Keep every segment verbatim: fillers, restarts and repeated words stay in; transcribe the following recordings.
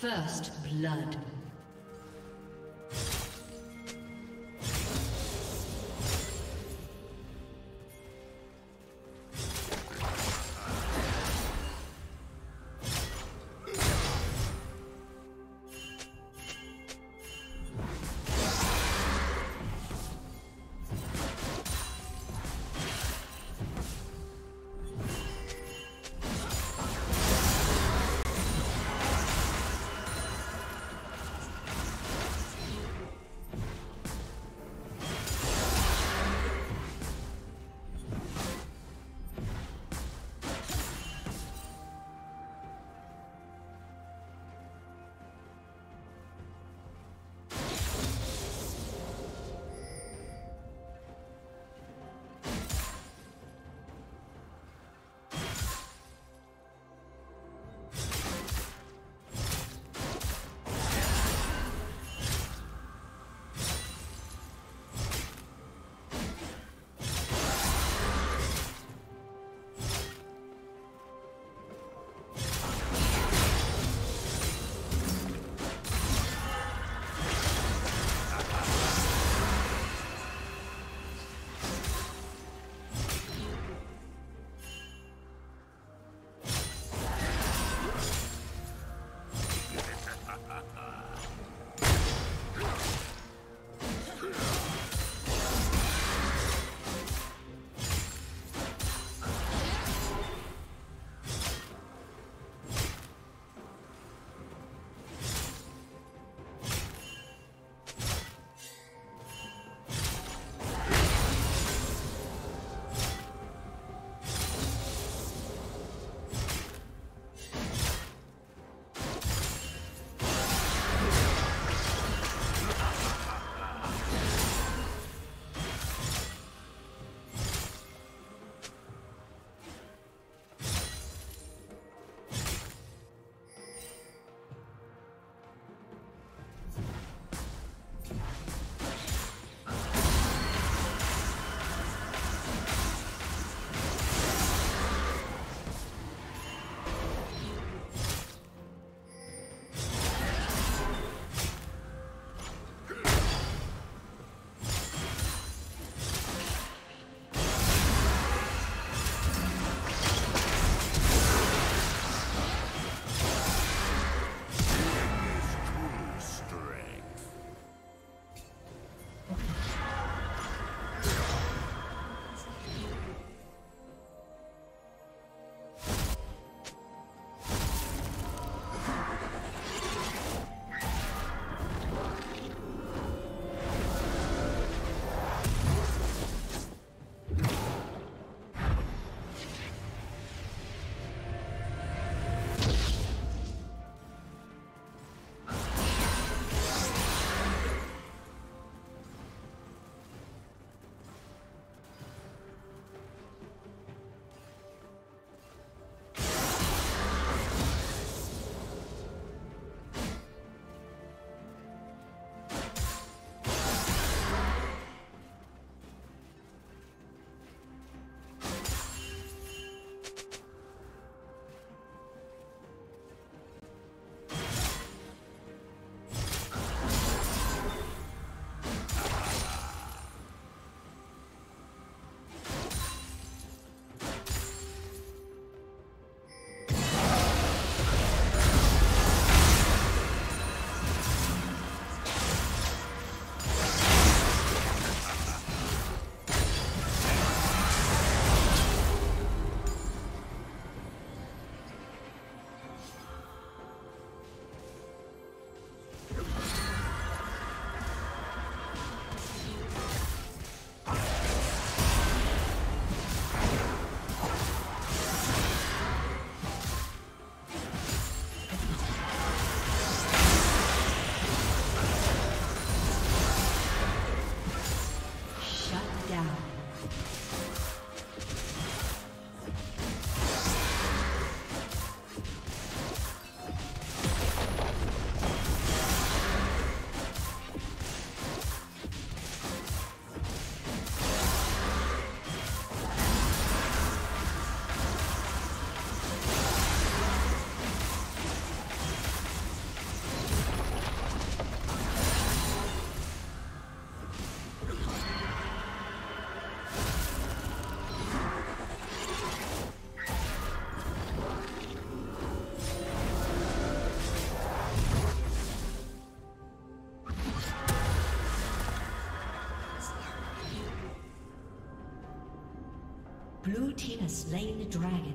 First blood. Blue team has slain the dragon.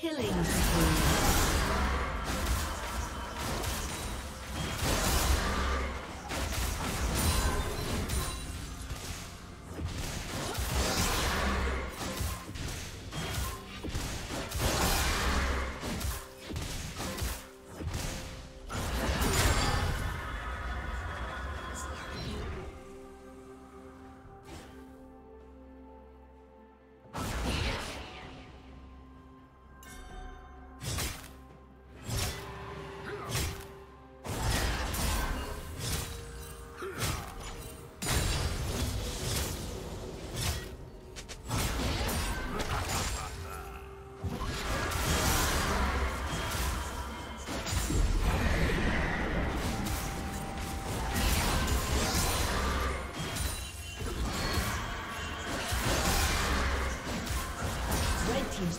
Killing spree. Red team's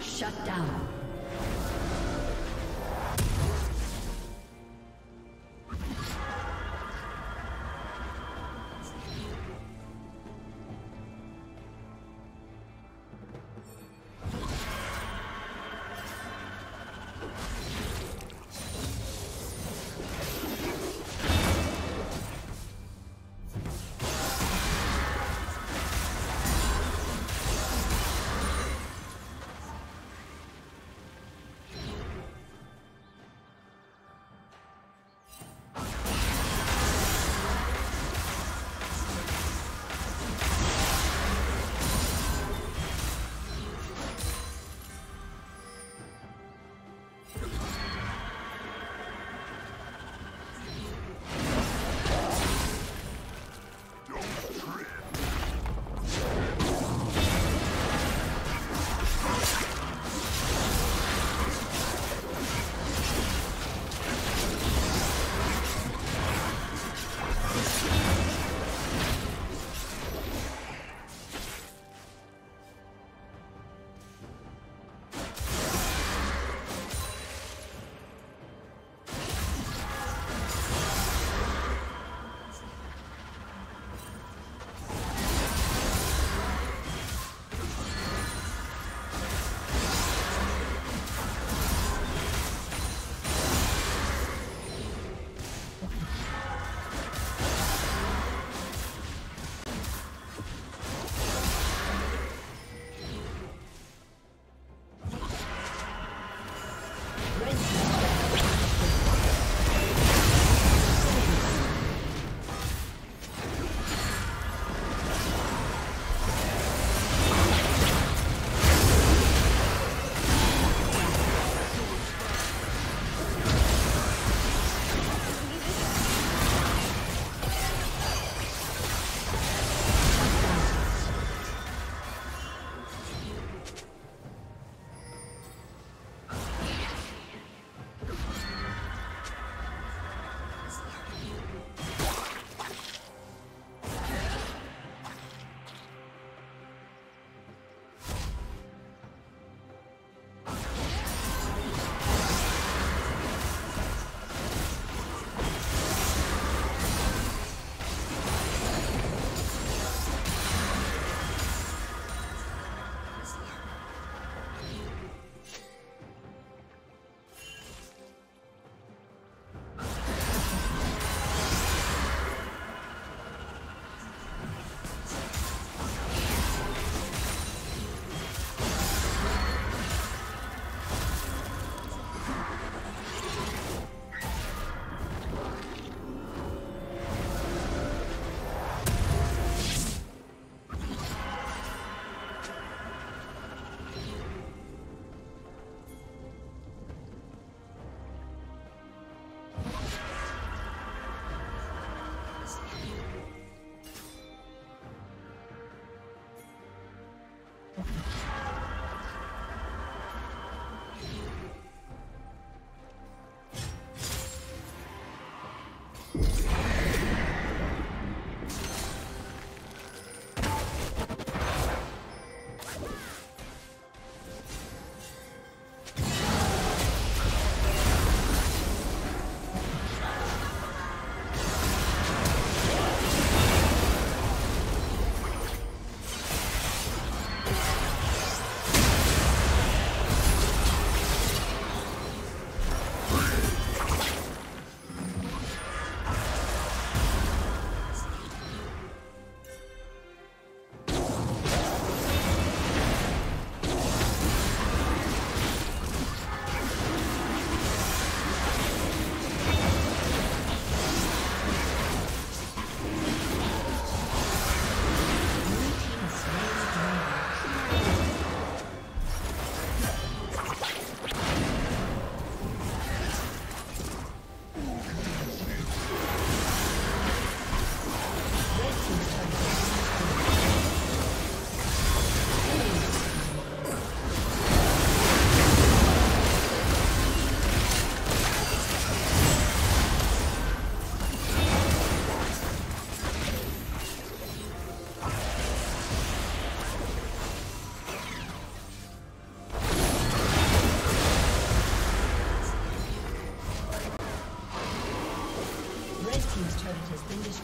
Shut down.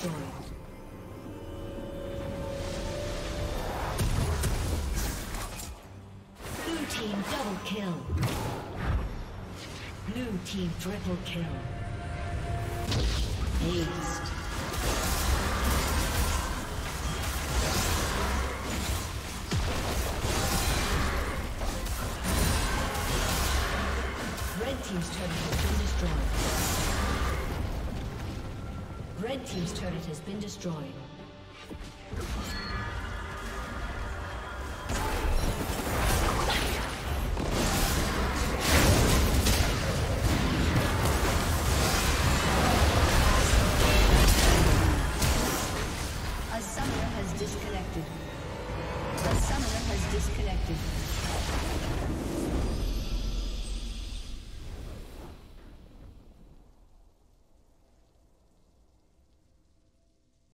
destroyed. Blue team double kill. Blue team triple kill. Aced. Red team's turret has been destroyed. Red team's turret has been destroyed. Disconnected. The summoner has disconnected.